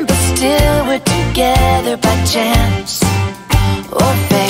But still we're together by chance or fate.